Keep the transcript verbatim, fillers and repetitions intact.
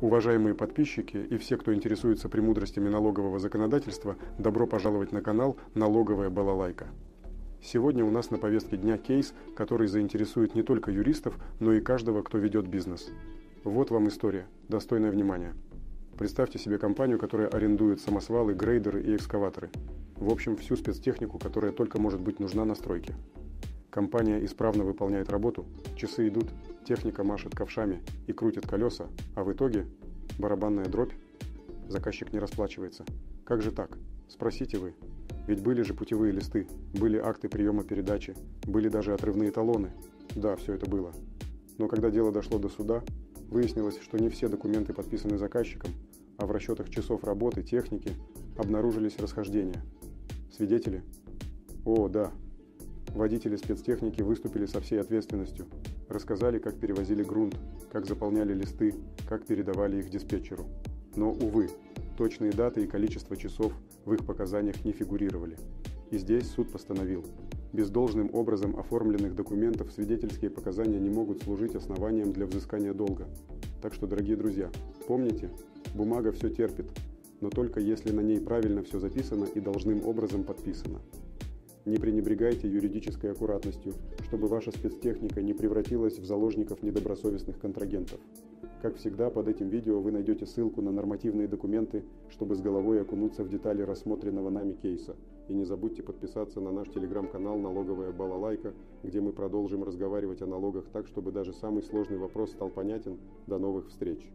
Уважаемые подписчики и все, кто интересуется премудростями налогового законодательства, добро пожаловать на канал «Налоговая балалайка». Сегодня у нас на повестке дня кейс, который заинтересует не только юристов, но и каждого, кто ведет бизнес. Вот вам история, достойная внимания. Представьте себе компанию, которая арендует самосвалы, грейдеры и экскаваторы. В общем, всю спецтехнику, которая только может быть нужна на стройке. Компания исправно выполняет работу, часы идут, техника машет ковшами и крутит колеса, а в итоге барабанная дробь. Заказчик не расплачивается. Как же так? Спросите вы. Ведь были же путевые листы, были акты приема передачи, были даже отрывные талоны. Да, все это было. Но когда дело дошло до суда, выяснилось, что не все документы подписаны заказчиком, а в расчетах часов работы, техники обнаружились расхождения. Свидетели? О, да. Водители спецтехники выступили со всей ответственностью, рассказали, как перевозили грунт, как заполняли листы, как передавали их диспетчеру. Но, увы, точные даты и количество часов в их показаниях не фигурировали. И здесь суд постановил: без должным образом оформленных документов свидетельские показания не могут служить основанием для взыскания долга. Так что, дорогие друзья, помните, бумага все терпит, но только если на ней правильно все записано и должным образом подписано. Не пренебрегайте юридической аккуратностью, чтобы ваша спецтехника не превратилась в заложников недобросовестных контрагентов. Как всегда, под этим видео вы найдете ссылку на нормативные документы, чтобы с головой окунуться в детали рассмотренного нами кейса. И не забудьте подписаться на наш телеграм-канал «Налоговая балалайка», где мы продолжим разговаривать о налогах так, чтобы даже самый сложный вопрос стал понятен. До новых встреч!